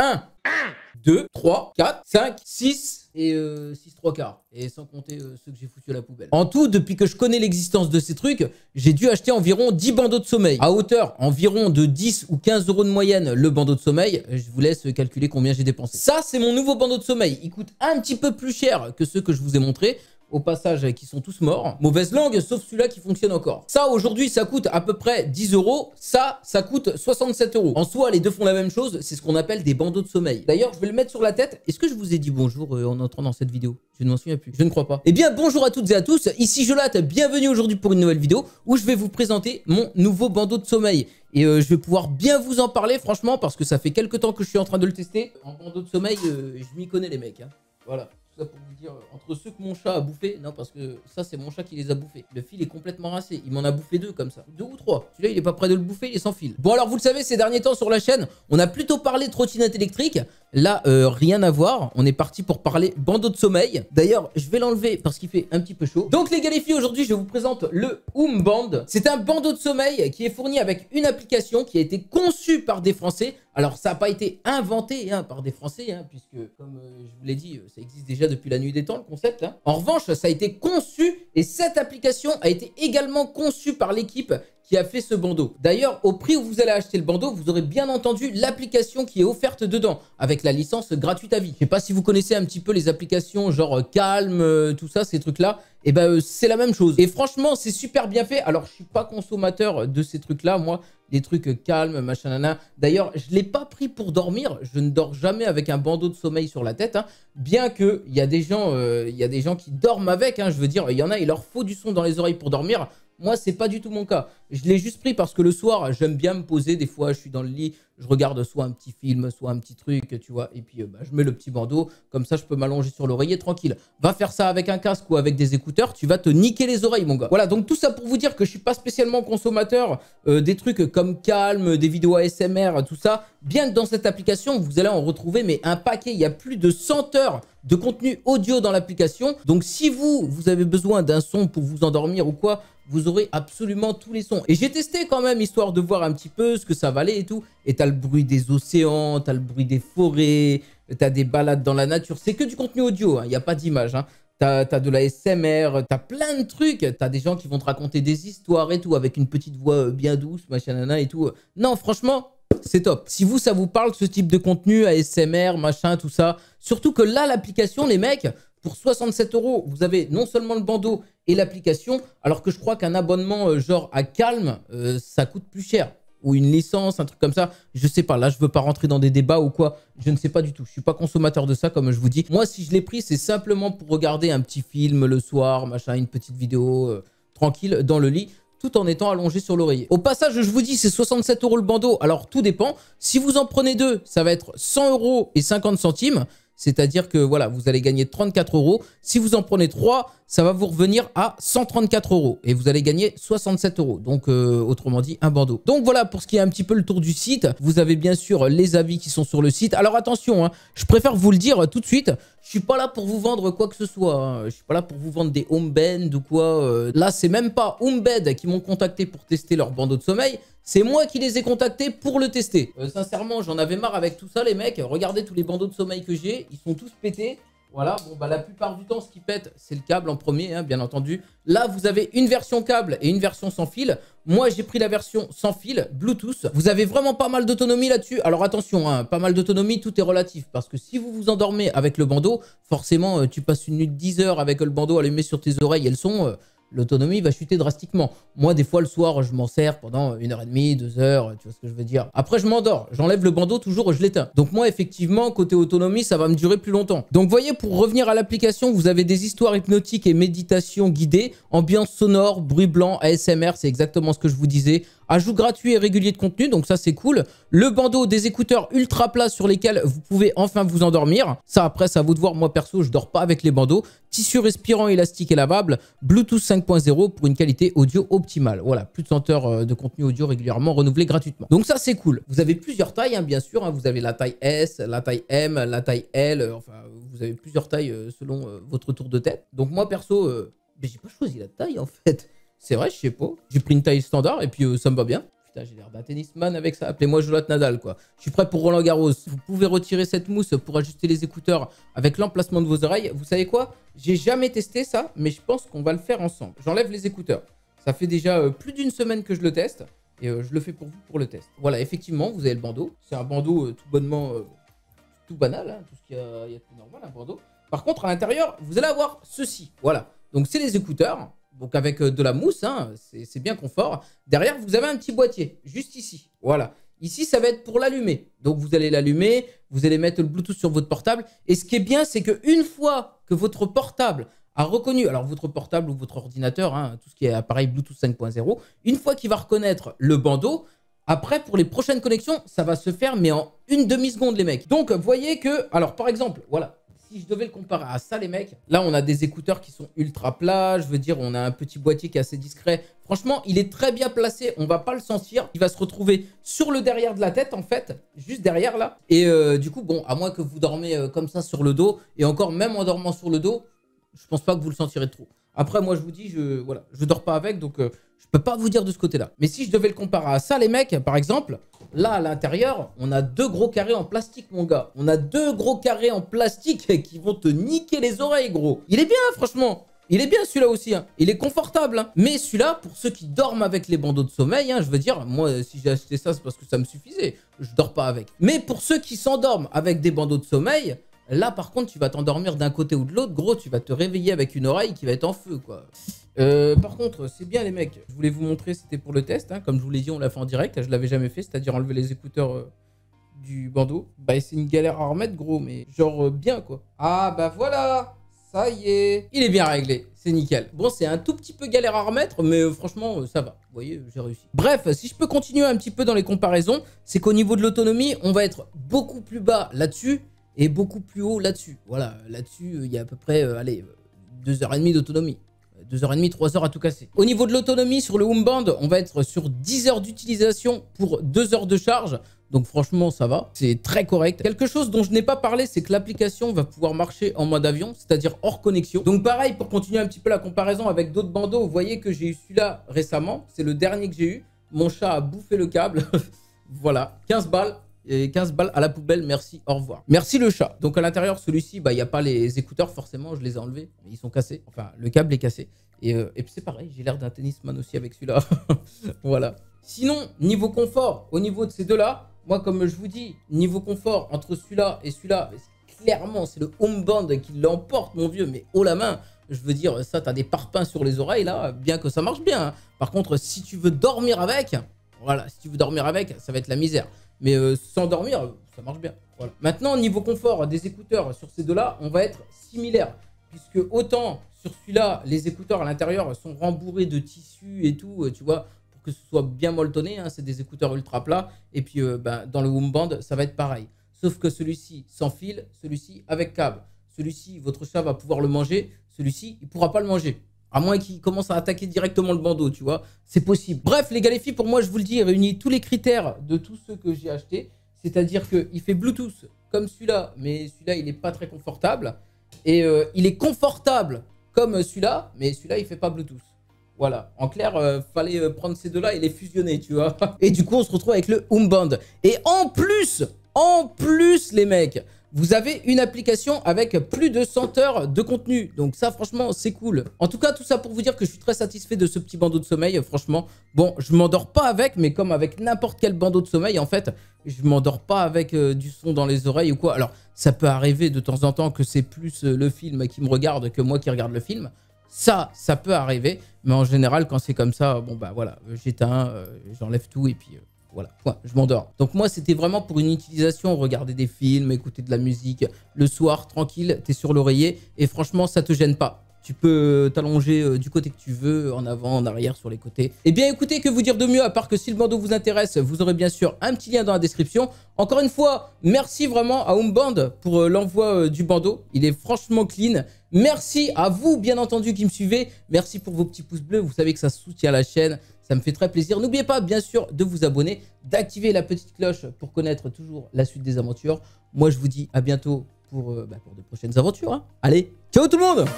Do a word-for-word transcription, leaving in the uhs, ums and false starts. un, deux, trois, quatre, cinq, six et euh, six trois quarts. Et sans compter euh, ceux que j'ai foutus à la poubelle. En tout, depuis que je connais l'existence de ces trucs, j'ai dû acheter environ dix bandeaux de sommeil. À hauteur environ de dix ou quinze euros de moyenne le bandeau de sommeil. Je vous laisse calculer combien j'ai dépensé. Ça, c'est mon nouveau bandeau de sommeil. Il coûte un petit peu plus cher que ceux que je vous ai montrés. Au passage, qui sont tous morts. Mauvaise langue, sauf celui-là qui fonctionne encore. Ça, aujourd'hui, ça coûte à peu près dix euros. Ça, ça coûte soixante-sept euros. En soi, les deux font la même chose. C'est ce qu'on appelle des bandeaux de sommeil. D'ailleurs, je vais le mettre sur la tête. Est-ce que je vous ai dit bonjour euh, en entrant dans cette vidéo? Je ne m'en souviens plus. Je ne crois pas. Eh bien, bonjour à toutes et à tous. Ici Jolathe. Bienvenue aujourd'hui pour une nouvelle vidéo où je vais vous présenter mon nouveau bandeau de sommeil. Et euh, je vais pouvoir bien vous en parler, franchement, parce que ça fait quelques temps que je suis en train de le tester. En bandeau de sommeil, euh, je m'y connais, les mecs. Hein. Voilà. Pour vous dire, entre ceux que mon chat a bouffé, non, parce que ça c'est mon chat qui les a bouffés. Le fil est complètement rincé, il m'en a bouffé deux comme ça, deux ou trois. Celui-là il est pas près de le bouffer, il est sans fil. Bon, alors vous le savez, ces derniers temps sur la chaîne, on a plutôt parlé trottinette électrique. Là, euh, rien à voir, on est parti pour parler bandeau de sommeil. D'ailleurs, je vais l'enlever parce qu'il fait un petit peu chaud. Donc les gars, les filles, aujourd'hui je vous présente le Hoomband. C'est un bandeau de sommeil qui est fourni avec une application qui a été conçue par des Français. Alors ça n'a pas été inventé hein, par des Français, hein, puisque comme euh, je vous l'ai dit, ça existe déjà depuis la nuit des temps, le concept. Hein. En revanche, ça a été conçu et cette application a été également conçue par l'équipe qui a fait ce bandeau. D'ailleurs, au prix où vous allez acheter le bandeau, vous aurez bien entendu l'application qui est offerte dedans, avec la licence gratuite à vie. Je sais pas si vous connaissez un petit peu les applications genre Calm, euh, tout ça, ces trucs-là. Et ben, euh, c'est la même chose. Et franchement, c'est super bien fait. Alors, je suis pas consommateur de ces trucs-là, moi. Les trucs calmes, machin, nana. D'ailleurs, je ne l'ai pas pris pour dormir. Je ne dors jamais avec un bandeau de sommeil sur la tête. Hein. Bien qu'il y a des gens, euh, y a des gens qui dorment avec. Hein. Je veux dire, il y en a, il leur faut du son dans les oreilles pour dormir. Moi, c'est pas du tout mon cas. Je l'ai juste pris parce que le soir, j'aime bien me poser. Des fois, je suis dans le lit, je regarde soit un petit film, soit un petit truc, tu vois. Et puis, euh, bah, je mets le petit bandeau. Comme ça, je peux m'allonger sur l'oreiller tranquille. Va faire ça avec un casque ou avec des écouteurs. Tu vas te niquer les oreilles, mon gars. Voilà, donc tout ça pour vous dire que je suis pas spécialement consommateur euh, des trucs comme Calm, des vidéos A S M R, tout ça. Bien que dans cette application, vous allez en retrouver mais un paquet. Il y a plus de cent heures de contenu audio dans l'application. Donc, si vous, vous avez besoin d'un son pour vous endormir ou quoi, vous aurez absolument tous les sons. Et j'ai testé quand même, histoire de voir un petit peu ce que ça valait et tout. Et t'as le bruit des océans, t'as le bruit des forêts, t'as des balades dans la nature. C'est que du contenu audio, il n'y a pas d'image. Hein. T'as t'as de la A S M R, t'as plein de trucs. T'as des gens qui vont te raconter des histoires et tout, avec une petite voix bien douce, machin, nana et tout. Non, franchement, c'est top. Si vous, ça vous parle, ce type de contenu, A S M R, machin, tout ça. Surtout que là, l'application, les mecs, pour soixante-sept euros, vous avez non seulement le bandeau et l'application, alors que je crois qu'un abonnement euh, genre à Calm, euh, ça coûte plus cher. Ou une licence, un truc comme ça. Je sais pas, là, je veux pas rentrer dans des débats ou quoi. Je ne sais pas du tout. Je suis pas consommateur de ça, comme je vous dis. Moi, si je l'ai pris, c'est simplement pour regarder un petit film le soir, machin, une petite vidéo euh, tranquille dans le lit, tout en étant allongé sur l'oreiller. Au passage, je vous dis, c'est soixante-sept euros le bandeau. Alors, tout dépend. Si vous en prenez deux, ça va être cent euros et cinquante centimes. C'est-à-dire que voilà, vous allez gagner trente-quatre euros. Si vous en prenez trois, ça va vous revenir à cent trente-quatre euros. Et vous allez gagner soixante-sept euros. Donc, euh, autrement dit, un bandeau. Donc voilà, pour ce qui est un petit peu le tour du site, vous avez bien sûr les avis qui sont sur le site. Alors attention, hein, je préfère vous le dire tout de suite. Je ne suis pas là pour vous vendre quoi que ce soit. Hein. Je ne suis pas là pour vous vendre des Hoomband ou quoi. Euh, là, c'est même pas Hoomband qui m'ont contacté pour tester leur bandeau de sommeil. C'est moi qui les ai contactés pour le tester. Euh, sincèrement, j'en avais marre avec tout ça, les mecs. Regardez tous les bandeaux de sommeil que j'ai. Ils sont tous pétés. Voilà, bon, bah, la plupart du temps, ce qui pète, c'est le câble en premier, hein, bien entendu. Là, vous avez une version câble et une version sans fil. Moi, j'ai pris la version sans fil, Bluetooth. Vous avez vraiment pas mal d'autonomie là-dessus. Alors, attention, hein, pas mal d'autonomie, tout est relatif. Parce que si vous vous endormez avec le bandeau, forcément, euh, tu passes une nuit de dix heures avec le bandeau allumé sur tes oreilles et le son... Euh, l'autonomie va chuter drastiquement. Moi, des fois, le soir, je m'en sers pendant une heure et demie, deux heures, tu vois ce que je veux dire. Après, je m'endors, j'enlève le bandeau, toujours, je l'éteins. Donc moi, effectivement, côté autonomie, ça va me durer plus longtemps. Donc, voyez, pour revenir à l'application, vous avez des histoires hypnotiques et méditations guidées, ambiance sonore, bruit blanc, A S M R, c'est exactement ce que je vous disais. Ajout gratuit et régulier de contenu, donc ça c'est cool. Le bandeau, des écouteurs ultra plats sur lesquels vous pouvez enfin vous endormir. Ça après, ça à vous de voir. Moi perso, je dors pas avec les bandeaux. Tissu respirant, élastique et lavable. Bluetooth cinq point zéro pour une qualité audio optimale. Voilà, plus de cent heures de contenu audio régulièrement renouvelé gratuitement. Donc ça c'est cool. Vous avez plusieurs tailles, hein, bien sûr. Hein. Vous avez la taille S, la taille M, la taille L. Euh, enfin, vous avez plusieurs tailles euh, selon euh, votre tour de tête. Donc moi perso, euh, j'ai pas choisi la taille en fait. C'est vrai, je sais pas. J'ai pris une taille standard et puis euh, ça me va bien. Putain, j'ai l'air d'un tennisman avec ça. Appelez-moi Jolathe Nadal, quoi. Je suis prêt pour Roland Garros. Vous pouvez retirer cette mousse pour ajuster les écouteurs avec l'emplacement de vos oreilles. Vous savez quoi? J'ai jamais testé ça, mais je pense qu'on va le faire ensemble. J'enlève les écouteurs. Ça fait déjà plus d'une semaine que je le teste. Et je le fais pour vous pour le test. Voilà, effectivement, vous avez le bandeau. C'est un bandeau tout bonnement... tout banal, hein, tout ce qu'il y a, il y a de normal, un bandeau. Par contre, à l'intérieur, vous allez avoir ceci. Voilà. Donc, c'est les écouteurs. Donc, avec de la mousse, hein, c'est bien confort. Derrière, vous avez un petit boîtier, juste ici. Voilà. Ici, ça va être pour l'allumer. Donc, vous allez l'allumer, vous allez mettre le Bluetooth sur votre portable. Et ce qui est bien, c'est qu'une fois que votre portable a reconnu, alors votre portable ou votre ordinateur, hein, tout ce qui est appareil Bluetooth cinq point zéro, une fois qu'il va reconnaître le bandeau, après, pour les prochaines connexions, ça va se faire, mais en une demi-seconde, les mecs. Donc, voyez que... Alors, par exemple, voilà. Si je devais le comparer à ça, les mecs, là, on a des écouteurs qui sont ultra plats. Je veux dire, on a un petit boîtier qui est assez discret. Franchement, il est très bien placé. On ne va pas le sentir. Il va se retrouver sur le derrière de la tête, en fait. Juste derrière, là. Et euh, du coup, bon, à moins que vous dormez euh, comme ça sur le dos. Et encore, même en dormant sur le dos, je ne pense pas que vous le sentirez trop. Après, moi, je vous dis, je voilà, je dors pas avec, donc euh, je peux pas vous dire de ce côté-là. Mais si je devais le comparer à ça, les mecs, par exemple, là, à l'intérieur, on a deux gros carrés en plastique, mon gars. On a deux gros carrés en plastique qui vont te niquer les oreilles, gros. Il est bien, franchement. Il est bien, celui-là aussi. Hein. Il est confortable. Hein. Mais celui-là, pour ceux qui dorment avec les bandeaux de sommeil, hein, je veux dire, moi, si j'ai acheté ça, c'est parce que ça me suffisait. Je dors pas avec. Mais pour ceux qui s'endorment avec des bandeaux de sommeil... Là, par contre, tu vas t'endormir d'un côté ou de l'autre. Gros, tu vas te réveiller avec une oreille qui va être en feu, quoi. Euh, par contre, c'est bien, les mecs. Je voulais vous montrer, c'était pour le test. Hein. Comme je vous l'ai dit, on l'a fait en direct. Je ne l'avais jamais fait, c'est-à-dire enlever les écouteurs euh, du bandeau. Bah, c'est une galère à remettre, gros, mais genre euh, bien, quoi. Ah, bah voilà, ça y est. Il est bien réglé, c'est nickel. Bon, c'est un tout petit peu galère à remettre, mais euh, franchement, euh, ça va. Vous voyez, j'ai réussi. Bref, si je peux continuer un petit peu dans les comparaisons, c'est qu'au niveau de l'autonomie, on va être beaucoup plus bas là-dessus. Et beaucoup plus haut là-dessus. Voilà, là-dessus, il y a à peu près, euh, allez, deux heures trente d'autonomie. deux heures trente, trois heures à tout casser. Au niveau de l'autonomie, sur le Hoomband, on va être sur dix heures d'utilisation pour deux heures de charge. Donc franchement, ça va. C'est très correct. Quelque chose dont je n'ai pas parlé, c'est que l'application va pouvoir marcher en mode avion, c'est-à-dire hors connexion. Donc pareil, pour continuer un petit peu la comparaison avec d'autres bandeaux, vous voyez que j'ai eu celui-là récemment. C'est le dernier que j'ai eu. Mon chat a bouffé le câble. Voilà, quinze balles. Et quinze balles à la poubelle, merci, au revoir. Merci le chat. Donc à l'intérieur, celui-ci, bah, il n'y a pas les écouteurs, forcément, je les ai enlevés. Ils sont cassés, enfin, le câble est cassé. Et, euh, et puis c'est pareil, j'ai l'air d'un tennisman aussi avec celui-là. Voilà. Sinon, niveau confort, au niveau de ces deux-là, moi, comme je vous dis, niveau confort, entre celui-là et celui-là, clairement, c'est le Hoomband qui l'emporte, mon vieux, mais haut la main. Je veux dire, ça, t'as des parpaings sur les oreilles, là, bien que ça marche bien. Hein. Par contre, si tu veux dormir avec, voilà, si tu veux dormir avec, ça va être la misère. Mais euh, sans dormir, ça marche bien. Voilà. Maintenant, niveau confort des écouteurs sur ces deux-là, on va être similaire. Puisque autant sur celui-là, les écouteurs à l'intérieur sont rembourrés de tissu et tout, tu vois, pour que ce soit bien molletonné. Hein, c'est des écouteurs ultra plats. Et puis, euh, bah, dans le Hoomband, ça va être pareil. Sauf que celui-ci sans fil, celui-ci avec câble. Celui-ci, votre chat va pouvoir le manger. Celui-ci, il ne pourra pas le manger. À moins qu'il commence à attaquer directement le bandeau, tu vois. C'est possible. Bref, les gars, les filles, pour moi, je vous le dis, il réunit tous les critères de tous ceux que j'ai achetés. C'est-à-dire qu'il fait Bluetooth comme celui-là, mais celui-là, il n'est pas très confortable. Et euh, il est confortable comme celui-là, mais celui-là, il ne fait pas Bluetooth. Voilà. En clair, euh, fallait prendre ces deux-là et les fusionner, tu vois. Et du coup, on se retrouve avec le Hoomband. Et en plus, en plus, les mecs... Vous avez une application avec plus de cent heures de contenu. Donc ça, franchement, c'est cool. En tout cas, tout ça pour vous dire que je suis très satisfait de ce petit bandeau de sommeil. Franchement, bon, je m'endors pas avec, mais comme avec n'importe quel bandeau de sommeil, en fait, je m'endors pas avec euh, du son dans les oreilles ou quoi. Alors, ça peut arriver de temps en temps que c'est plus euh, le film qui me regarde que moi qui regarde le film. Ça, ça peut arriver. Mais en général, quand c'est comme ça, bon, bah voilà, j'éteins, euh, j'enlève tout et puis... Euh... Voilà, point, je m'endors. Donc moi, c'était vraiment pour une utilisation, regarder des films, écouter de la musique. Le soir, tranquille, t'es sur l'oreiller et franchement, ça te gêne pas. Tu peux t'allonger du côté que tu veux, en avant, en arrière, sur les côtés. Eh bien, écoutez, que vous dire de mieux, à part que si le bandeau vous intéresse, vous aurez bien sûr un petit lien dans la description. Encore une fois, merci vraiment à Hoomband pour l'envoi du bandeau. Il est franchement clean. Merci à vous, bien entendu, qui me suivez. Merci pour vos petits pouces bleus. Vous savez que ça soutient la chaîne. Ça me fait très plaisir. N'oubliez pas, bien sûr, de vous abonner, d'activer la petite cloche pour connaître toujours la suite des aventures. Moi, je vous dis à bientôt pour, euh, bah, pour de prochaines aventures. Hein. Allez, ciao tout le monde!